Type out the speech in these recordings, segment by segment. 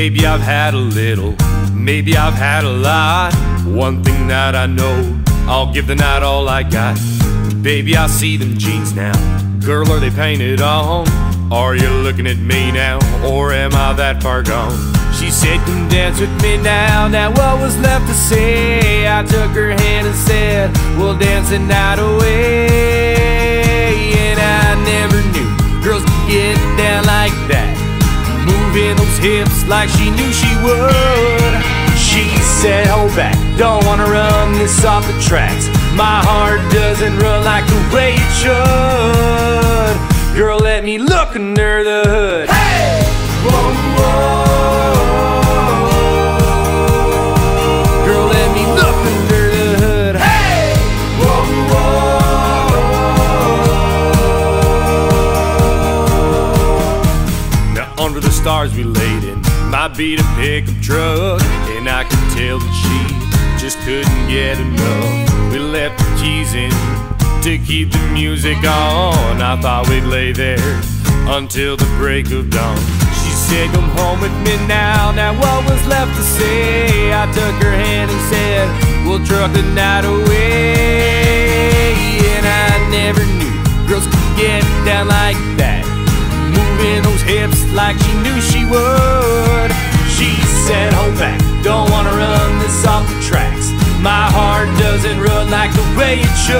Maybe I've had a little, maybe I've had a lot. One thing that I know, I'll give the night all I got. Baby, I see them jeans now. Girl, are they painted on? Are you looking at me now, or am I that far gone? She said, come dance with me now. Now what was left to say? I took her hand and said, we'll dance the night away. And I never knew girls could get down like that, moving those hips like she knew she would. She said, hold back, don't wanna run this off the tracks. My heart doesn't run like the way it should. Girl, let me look under the hood. Hey! Whoa, whoa. Girl, let me look under the hood. Hey! Whoa, whoa. Now under the stars we laid in my beat a pickup truck, and I could tell that she just couldn't get enough. We left the keys in to keep the music on. I thought we'd lay there until the break of dawn. She said, come home with me now. Now what was left to say? I took her hand and said, we'll truck the night away. And I never knew girls could get down like that, moving those hips like she knew she would. She said, hold back, don't wanna run this off the tracks. My heart doesn't run like the way it should.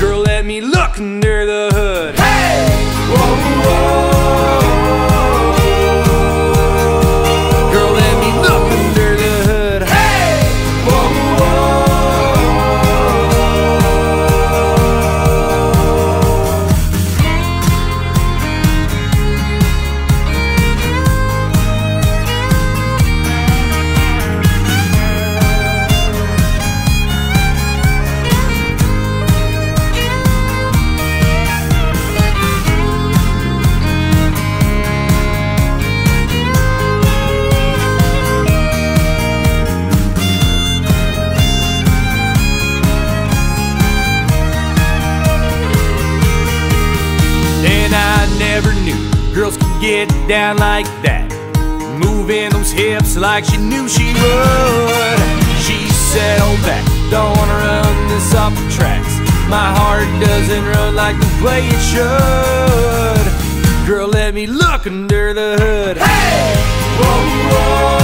Girl, let me look under the hood. Hey! Whoa, whoa. Girl, let me look under the hood. Hey! Whoa, girls can get down like that, moving those hips like she knew she would. She said, hold back, don't wanna run this off the tracks. My heart doesn't run like the way it should. Girl, let me look under the hood. Hey! Whoa, whoa.